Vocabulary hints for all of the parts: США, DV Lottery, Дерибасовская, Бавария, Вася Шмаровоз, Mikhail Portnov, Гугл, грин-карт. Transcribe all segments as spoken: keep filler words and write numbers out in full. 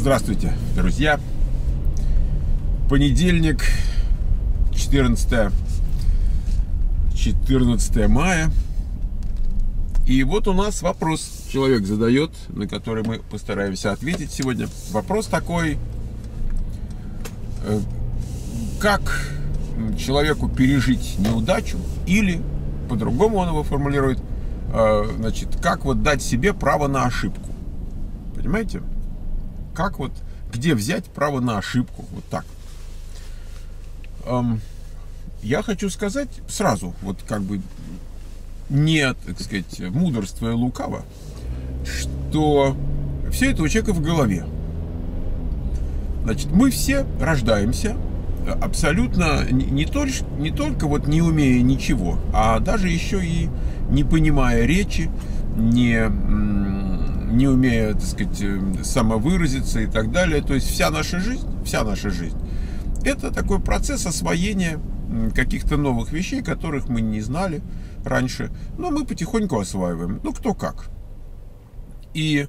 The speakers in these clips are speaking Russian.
Здравствуйте, друзья! Понедельник, четырнадцатое мая. И вот у нас вопрос человек задает, на который мы постараемся ответить сегодня. Вопрос такой: как человеку пережить неудачу, или, по-другому он его формулирует, значит, как вот дать себе право на ошибку? Понимаете? Как вот, где взять право на ошибку? Вот так. Эм, я хочу сказать сразу, вот как бы не, так сказать, мудрствуя лукаво, что все это у человека в голове. Значит, мы все рождаемся абсолютно не только, не только вот не умея ничего, а даже еще и не понимая речи, не... не умея, так сказать, самовыразиться и так далее. То есть вся наша жизнь, вся наша жизнь, это такой процесс освоения каких-то новых вещей, которых мы не знали раньше, но мы потихоньку осваиваем. Ну, кто как. И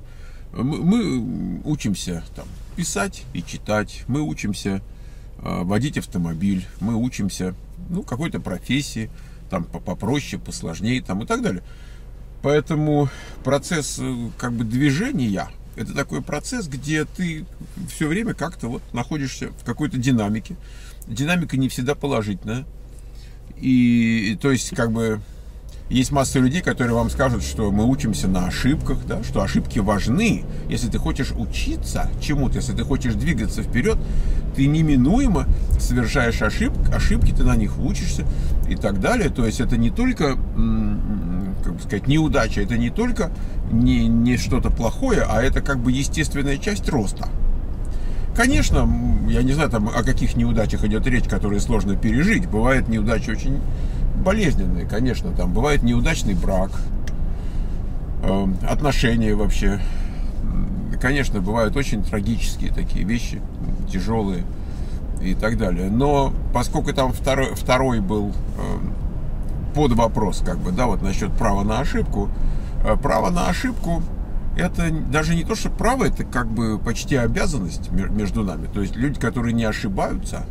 мы учимся там писать и читать, мы учимся водить автомобиль, мы учимся, ну, какой-то профессии, там попроще, посложнее, там и так далее. Поэтому процесс как бы движения — это такой процесс, где ты все время как-то вот находишься в какой-то динамике. Динамика не всегда положительная. И, то есть, как бы, есть масса людей, которые вам скажут, что мы учимся на ошибках, да, что ошибки важны. Если ты хочешь учиться чему-то, если ты хочешь двигаться вперед, ты неминуемо совершаешь ошибки, ошибки, ты на них учишься и так далее. То есть это не только... как бы сказать, неудача — это не только не, не что-то плохое, а это как бы естественная часть роста. Конечно, я не знаю, там, о каких неудачах идет речь, которые сложно пережить. Бывают неудачи очень болезненные, конечно, там бывает неудачный брак, отношения вообще. Конечно, бывают очень трагические такие вещи, тяжелые и так далее. Но поскольку там второй, второй был... под вопрос, как бы, да, вот насчет права на ошибку. Право на ошибку — это даже не то, что право, это как бы почти обязанность между нами. То есть люди, которые не ошибаются,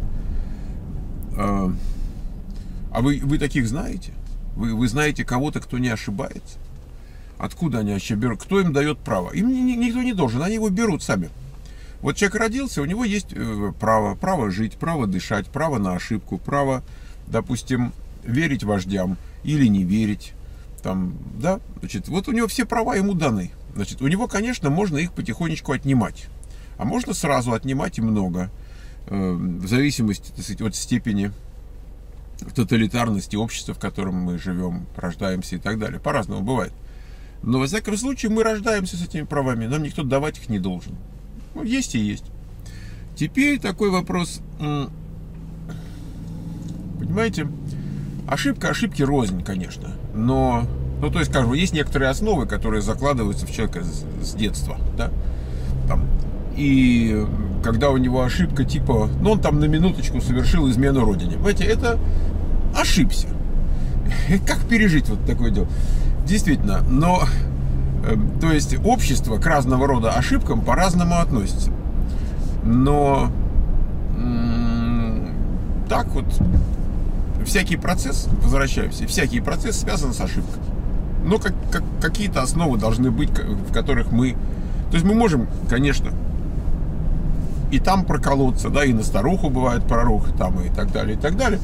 э, а вы, вы таких знаете? Вы, вы знаете кого-то, кто не ошибается? Откуда они вообще берут? Кто им дает право? Им никто не должен, они его берут сами. Вот человек родился, у него есть право, право жить, право дышать, право на ошибку, право, допустим, верить вождям или не верить, там, да, значит, вот у него все права ему даны. Значит, у него, конечно, можно их потихонечку отнимать, а можно сразу отнимать и много, э, в зависимости, так сказать, от степени тоталитарности общества, в котором мы живем, рождаемся и так далее. По-разному бывает. Но, во всяком случае, мы рождаемся с этими правами, нам никто давать их не должен. Ну, есть и есть. Теперь такой вопрос, понимаете? Ошибка, ошибки рознь, конечно, но, ну, то есть, скажем, есть некоторые основы, которые закладываются в человека с детства, да, там, и когда у него ошибка типа, ну, он там на минуточку совершил измену родине, понимаете, это ошибся. Как пережить вот такое дело? Действительно, но, то есть, общество к разного рода ошибкам по-разному относится, но так вот... Всякий процесс, возвращаемся, всякий процесс связан с ошибкой. Но как, как, какие-то основы должны быть, в которых мы... То есть мы можем, конечно, и там проколоться, да, и на старуху бывает пророк, там, и так далее, и так далее.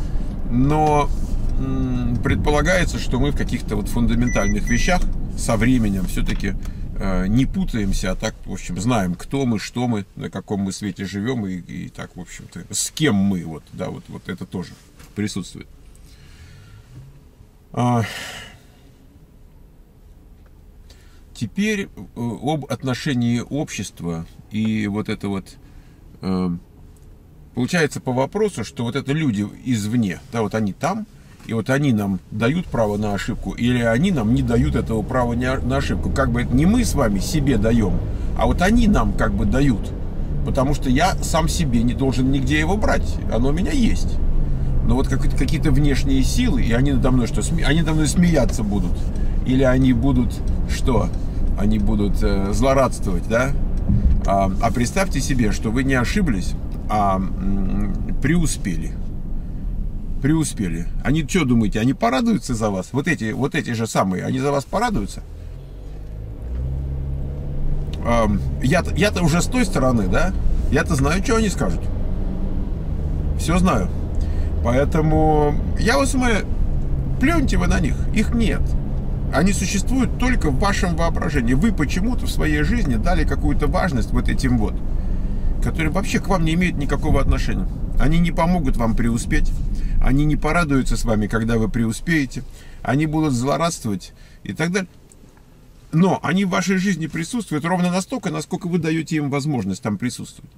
Но м-м, предполагается, что мы в каких-то вот фундаментальных вещах со временем все-таки э, не путаемся, а так, в общем, знаем, кто мы, что мы, на каком мы свете живем, и, и так, в общем-то, с кем мы, вот, да, вот, вот это тоже присутствует. А теперь об отношении общества и вот это вот получается по вопросу, что вот это люди извне, да, вот они там, и вот они нам дают право на ошибку, или они нам не дают этого права на ошибку. Как бы это не мы с вами себе даем, а вот они нам как бы дают, потому что я сам себе не должен нигде его брать, оно у меня есть. Но вот какие-то внешние силы, и они надо мной что? Они надо мной смеяться будут. Или они будут что? Они будут э, злорадствовать, да? А, а представьте себе, что вы не ошиблись, а преуспели. Преуспели. Они что думаете, они порадуются за вас? Вот эти, вот эти же самые, они за вас порадуются? А, я-то, я-то уже с той стороны, да? Я-то знаю, что они скажут. Все знаю. Поэтому я вас умоляю, плюньте вы на них. Их нет. Они существуют только в вашем воображении. Вы почему-то в своей жизни дали какую-то важность вот этим вот, которые вообще к вам не имеют никакого отношения. Они не помогут вам преуспеть. Они не порадуются с вами, когда вы преуспеете. Они будут злорадствовать и так далее. Но они в вашей жизни присутствуют ровно настолько, насколько вы даете им возможность там присутствовать.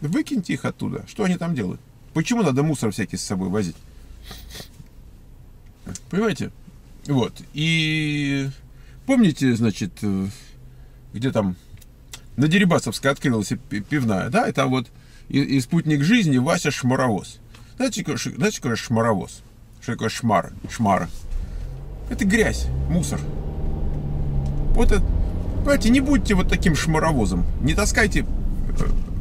Выкиньте их оттуда. Что они там делают? Почему надо мусор всякий с собой возить? Понимаете? Вот. И помните, значит, где там на Дерибасовской открылась пивная, да? И там вот и, и спутник жизни Вася Шмаровоз. Знаете, знаете, знаете, что такое шмаровоз? Что такое шмара? Шмара. Это грязь, мусор. Вот это, понимаете, не будьте вот таким шмаровозом. Не таскайте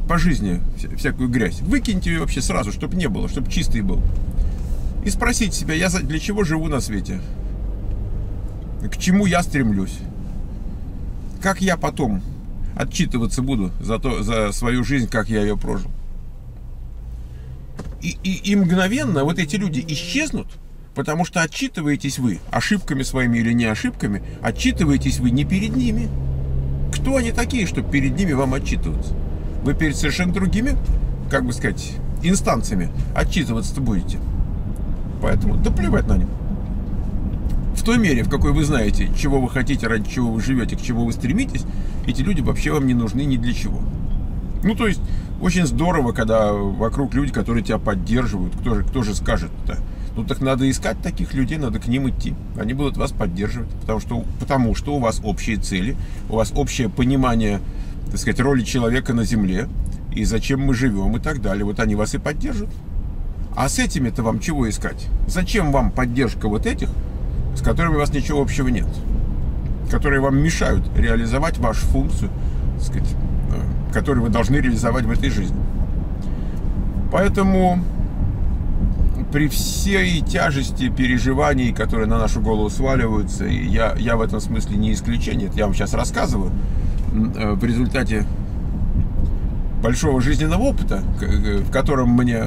по жизни всякую грязь. Выкиньте ее вообще сразу, чтобы не было, чтобы чистый был. И спросите себя, я для чего живу на свете? К чему я стремлюсь? Как я потом отчитываться буду за, то, за свою жизнь, как я ее прожил? И, и, и мгновенно вот эти люди исчезнут, потому что отчитываетесь вы ошибками своими или не ошибками, отчитываетесь вы не перед ними. Кто они такие, что перед ними вам отчитываться? Вы перед совершенно другими, как бы сказать, инстанциями отчитываться-то будете. Поэтому да плевать на них. В той мере, в какой вы знаете, чего вы хотите, ради чего вы живете, к чему вы стремитесь, эти люди вообще вам не нужны ни для чего. Ну, то есть, очень здорово, когда вокруг люди, которые тебя поддерживают. Кто же, кто же скажет-то? Ну, так надо искать таких людей, надо к ним идти. Они будут вас поддерживать, потому что, потому что у вас общие цели, у вас общее понимание, так сказать, роли человека на земле, и зачем мы живем и так далее. Вот они вас и поддержат. А с этими-то вам чего искать? Зачем вам поддержка вот этих, с которыми у вас ничего общего нет, которые вам мешают реализовать вашу функцию, так сказать, которую вы должны реализовать в этой жизни? Поэтому при всей тяжести переживаний, которые на нашу голову сваливаются, и я, я в этом смысле не исключение, это я вам сейчас рассказываю в результате большого жизненного опыта, в котором мне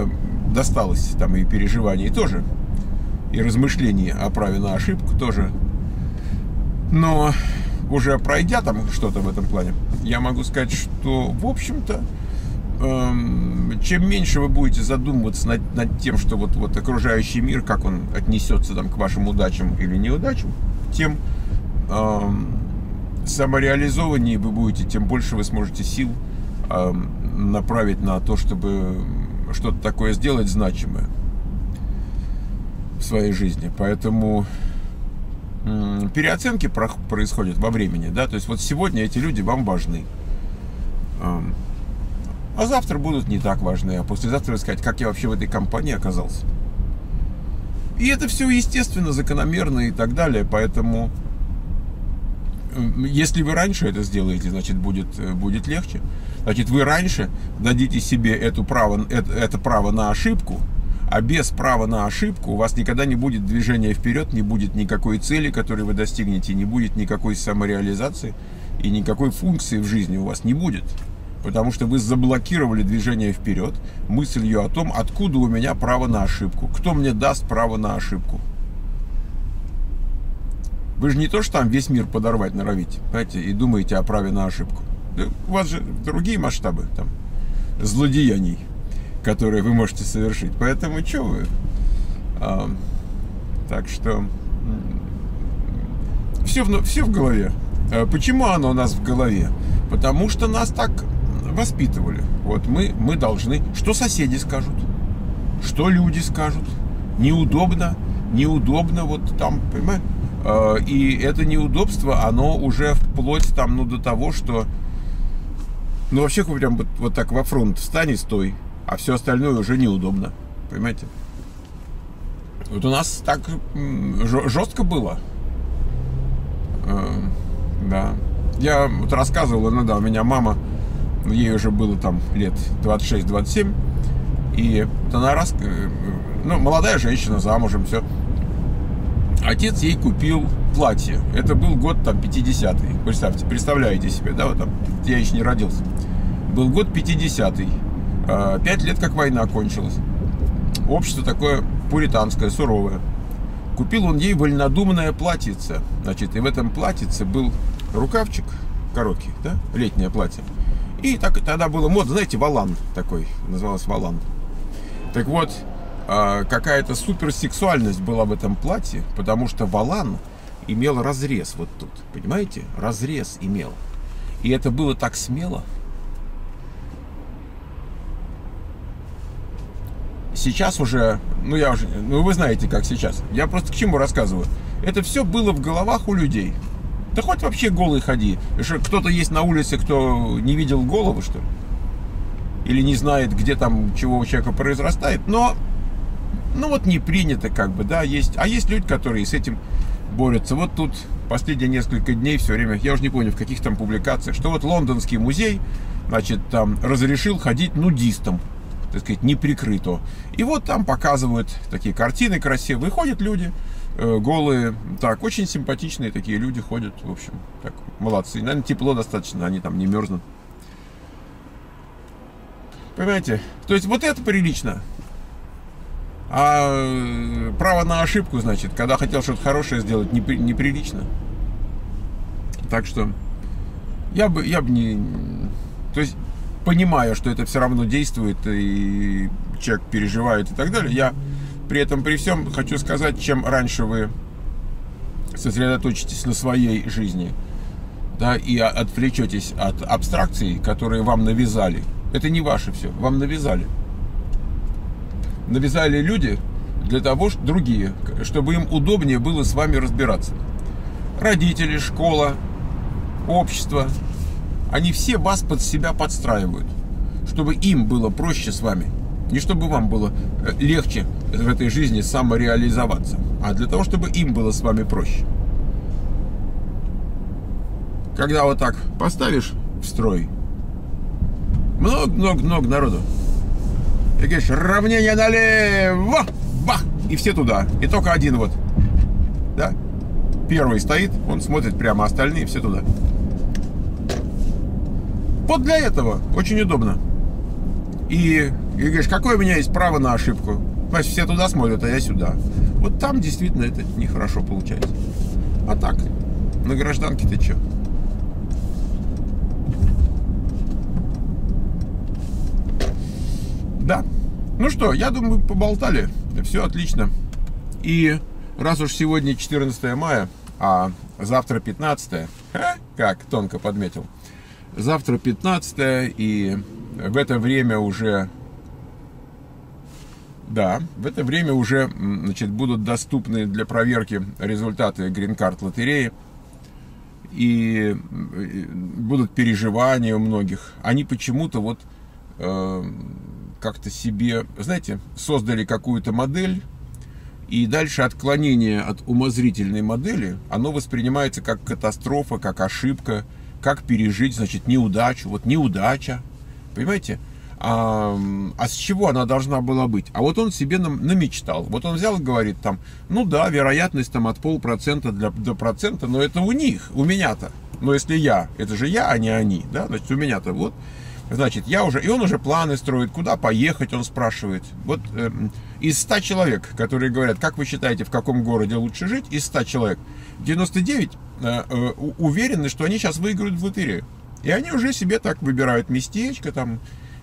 досталось там и переживаний тоже, и размышлений о праве на ошибку тоже. Но уже пройдя там что-то в этом плане, я могу сказать, что, в общем-то, эм, чем меньше вы будете задумываться над, над тем, что вот, вот окружающий мир, как он отнесется там к вашим удачам или неудачам, тем эм, самореализованнее вы будете, тем больше вы сможете сил эм, направить на то, чтобы что-то такое сделать значимое в своей жизни. Поэтому переоценки происходят во времени, да, то есть вот сегодня эти люди вам важны, а завтра будут не так важны, а послезавтра сказать, как я вообще в этой компании оказался. И это все естественно, закономерно и так далее. Поэтому если вы раньше это сделаете, значит будет, будет легче. Значит, вы раньше дадите себе это право, это, это право на ошибку. А без права на ошибку у вас никогда не будет движения вперед, не будет никакой цели, которую вы достигнете, не будет никакой самореализации и никакой функции в жизни у вас не будет. Потому что вы заблокировали движение вперед мыслью о том, откуда у меня право на ошибку, кто мне даст право на ошибку. Вы же не то, что там весь мир подорвать норовите, знаете, и думаете о праве на ошибку. У вас же другие масштабы там злодеяний, которые вы можете совершить. Поэтому что вы? А, так что все в, все в голове. А почему оно у нас в голове? Потому что нас так воспитывали. Вот мы, мы должны... Что соседи скажут? Что люди скажут? Неудобно, неудобно, вот там, понимаете? А, и это неудобство, оно уже вплоть там, ну, до того, что... Ну, вообще, прям вот, вот так во фронт встань и стой. А все остальное уже неудобно. Понимаете? Вот у нас так жестко было. Да. Я вот рассказывал, ну да, у меня мама ей уже было там лет двадцать шесть — двадцать семь, и она раз, ну, молодая женщина, замужем, все. Отец ей купил платье. Это был год там пятидесятый. Представьте, представляете себе, да, вот там, я еще не родился. Был год пятидесятый. Пять лет как война кончилась. Общество такое пуританское, суровое. Купил он ей вольнодумное платьице. Значит, и в этом платьице был рукавчик короткий, да, летнее платье. И так тогда было модно, знаете, валан такой, называлась валан. Так вот, какая-то суперсексуальность была в этом платье, потому что валан имел разрез вот тут, понимаете? Разрез имел. И это было так смело. Сейчас уже, ну я уже, ну вы знаете, как сейчас. Я просто к чему рассказываю. Это все было в головах у людей. Да хоть вообще голый ходи. Кто-то есть на улице, кто не видел голову, что ли? Или не знает, где там, чего у человека произрастает. Но, ну вот не принято как бы, да, есть. А есть люди, которые с этим борются. Вот тут последние несколько дней все время, я уже не помню, в каких там публикациях, что вот лондонский музей, значит, там разрешил ходить нудистам, так сказать, неприкрыто. И вот там показывают такие картины красивые. Ходят люди э, голые. Так, очень симпатичные такие люди ходят. В общем, так, молодцы. Наверное, тепло достаточно, они там не мерзнут. Понимаете? То есть вот это прилично. А право на ошибку, значит, когда хотел что-то хорошее сделать, непри, неприлично. Так что я бы, я бы не... То есть... понимая, что это все равно действует, и человек переживает и так далее, я при этом, при всем хочу сказать, чем раньше вы сосредоточитесь на своей жизни, да, и отвлечетесь от абстракций, которые вам навязали. Это не ваше все, вам навязали. Навязали люди для того, что другие, чтобы им удобнее было с вами разбираться. Родители, школа, общество. Они все вас под себя подстраивают, чтобы им было проще с вами. Не чтобы вам было легче в этой жизни самореализоваться, а для того, чтобы им было с вами проще. Когда вот так поставишь в строй, много-много-много народу. И говоришь, равнение налево, бах, и все туда. И только один вот, да, первый стоит, он смотрит прямо, остальные все туда. Вот для этого очень удобно. И, и говоришь, какое у меня есть право на ошибку? Значит, все туда смотрят, а я сюда. Вот там действительно это нехорошо получается. А так, на гражданке ты чё? Да. Ну что, я думаю, поболтали. Все отлично. И раз уж сегодня четырнадцатое мая, а завтра пятнадцатое, ха, как тонко подметил. Завтра пятнадцатое, и в это время уже, да, в это время уже, значит, будут доступны для проверки результаты грин-карт лотереи, и будут переживания у многих. Они почему-то вот э, как-то себе, знаете, создали какую-то модель, и дальше отклонение от умозрительной модели, оно воспринимается как катастрофа, как ошибка. Как пережить, значит, неудачу. Вот неудача. Понимаете? А, а с чего она должна была быть? А вот он себе намечтал. Вот он взял и говорит там, ну да, вероятность там от полпроцента до процента, но это у них, у меня-то. Но если я, это же я, а не они, да? Значит, у меня-то вот. Значит, я уже, и он уже планы строит, куда поехать, он спрашивает. Вот э, из ста человек, которые говорят, как вы считаете, в каком городе лучше жить, из ста человек, девяносто девять э, э, уверены, что они сейчас выиграют в лотерею. И они уже себе так выбирают местечко там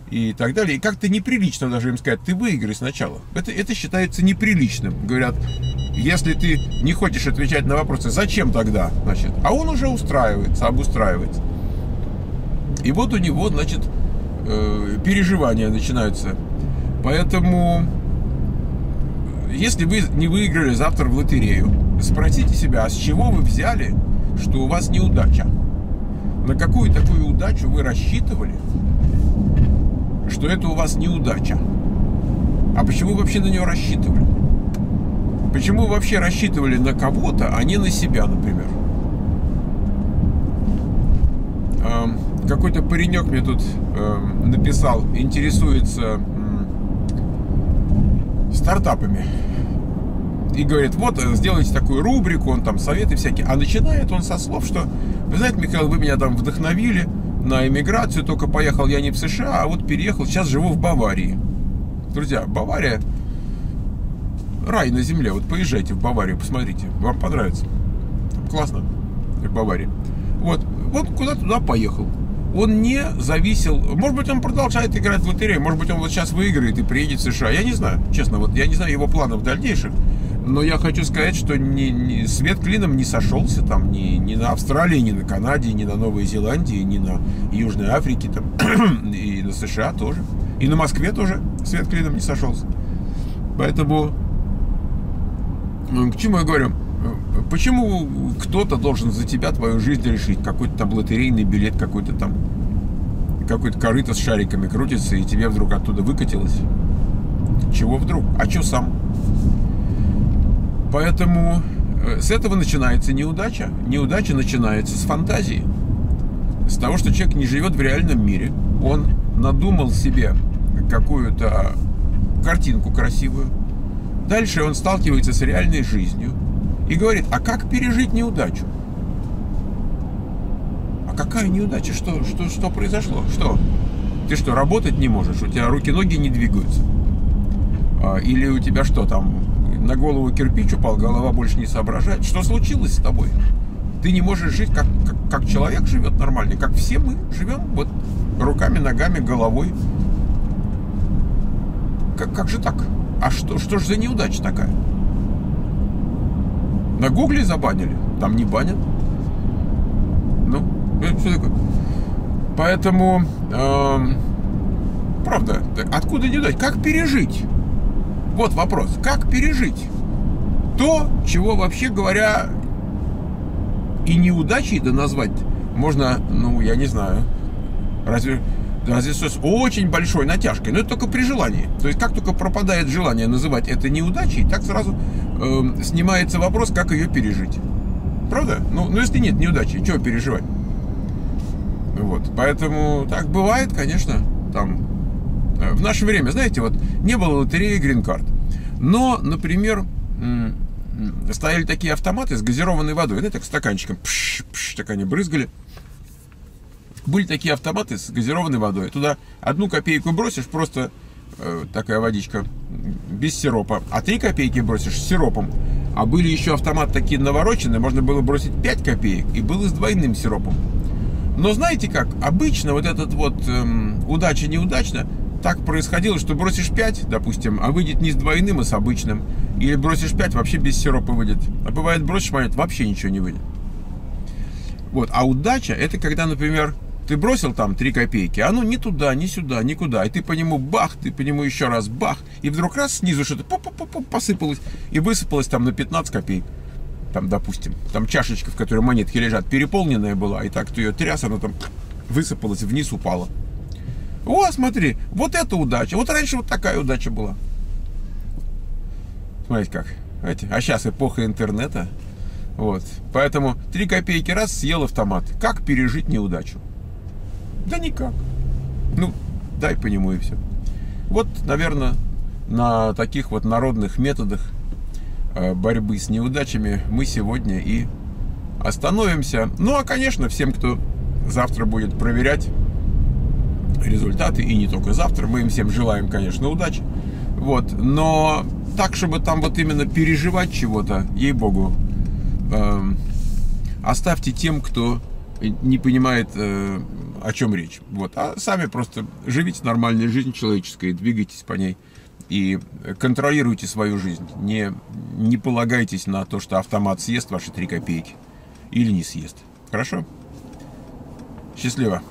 и так далее. И как-то неприлично даже им сказать, ты выиграй сначала. Это, это считается неприличным. Говорят, если ты не хочешь отвечать на вопросы, зачем тогда? Значит, а он уже устраивается, обустраивается. И вот у него, значит, переживания начинаются. Поэтому, если вы не выиграли завтра в лотерею, спросите себя, а с чего вы взяли, что у вас неудача? На какую такую удачу вы рассчитывали, что это у вас неудача? А почему вы вообще на нее рассчитывали? Почему вы вообще рассчитывали на кого-то, а не на себя, например? какой-то паренек мне тут э, написал, интересуется э, стартапами. И говорит, вот, сделайте такую рубрику, он там советы всякие. А начинает он со слов, что, вы знаете, Михаил, вы меня там вдохновили на эмиграцию, только поехал я не в США, а вот переехал, сейчас живу в Баварии. Друзья, Бавария — рай на земле. Вот поезжайте в Баварию, посмотрите, вам понравится. Там классно в Баварии. Вот, он куда-то туда поехал. Он не зависел, может быть, он продолжает играть в лотерею, может быть, он вот сейчас выиграет и приедет в США. Я не знаю, честно, вот я не знаю его планов дальнейших. Но я хочу сказать, что ни, ни, свет клином не сошелся там ни, ни на Австралии, ни на Канаде, ни на Новой Зеландии, ни на Южной Африке, там, и на США тоже. И на Москве тоже свет клином не сошелся. Поэтому, к чему я говорю? Почему кто-то должен за тебя твою жизнь решить? Какой-то там лотерейный билет, какой-то там, какой-то корыто с шариками крутится, и тебе вдруг оттуда выкатилось? Чего вдруг? А чё сам? Поэтому с этого начинается неудача. Неудача начинается с фантазии. С того, что человек не живет в реальном мире. Он надумал себе какую-то картинку красивую. Дальше он сталкивается с реальной жизнью и говорит, а как пережить неудачу? А какая неудача? Что, что, что произошло? Что? Ты что, работать не можешь? У тебя руки-ноги не двигаются? Или у тебя что там? На голову кирпич упал, голова больше не соображает. Что случилось с тобой? Ты не можешь жить, как, как, как человек живет нормально, как все мы живем, вот руками, ногами, головой. Как, как же так? А что, что же за неудача такая? На Гугле забанили? Там не банят. Ну, это все такое. Поэтому, э, правда, откуда неудача? Как пережить? Вот вопрос, как пережить то, чего, вообще говоря, и неудачей да назвать можно, ну, я не знаю, разве, разве с очень большой натяжкой, но это только при желании. То есть как только пропадает желание называть это неудачей, так сразу э, снимается вопрос, как ее пережить. Правда? Ну, ну если нет неудачи, чего переживать? Вот, поэтому так бывает, конечно, там... В наше время, знаете, вот не было лотереи грин-карт. Но, например, стояли такие автоматы с газированной водой. Ну, так стаканчиком, пш, пш, так они брызгали. Были такие автоматы с газированной водой. Туда одну копейку бросишь, просто э, такая водичка, без сиропа. А три копейки бросишь с сиропом. А были еще автоматы такие навороченные, можно было бросить пять копеек. И было с двойным сиропом. Но знаете как, обычно вот этот вот э, удача-неудачно, так происходило, что бросишь пять, допустим, а выйдет не с двойным, а с обычным. Или бросишь пять, вообще без сиропа выйдет. А бывает, бросишь монет, вообще ничего не выйдет. Вот. А удача — это когда, например, ты бросил там три копейки, а ну не туда, не сюда, никуда. И ты по нему бах, ты по нему еще раз бах. И вдруг раз снизу что-то посыпалось. И высыпалось там на пятнадцать копеек. Там, допустим, там чашечка, в которой монетки лежат, переполненная была. И так ты ее тряс, она там высыпалась, вниз упала. О, смотри, вот это удача. Вот раньше вот такая удача была. Смотрите как. Знаете, а сейчас эпоха интернета. Вот. Поэтому три копейки раз — съел автомат. Как пережить неудачу? Да никак. Ну, дай по нему и все. Вот, наверное, на таких вот народных методах борьбы с неудачами мы сегодня и остановимся. Ну, а, конечно, всем, кто завтра будет проверять результаты, и не только завтра, мы им всем желаем, конечно, удачи. Вот, но так, чтобы там вот именно переживать чего-то, ей-богу, э, оставьте тем, кто не понимает, э, о чем речь. Вот, а сами просто живите нормальной жизнью человеческой, двигайтесь по ней и контролируйте свою жизнь. Не, не полагайтесь на то, что автомат съест ваши три копейки или не съест. Хорошо? Счастливо!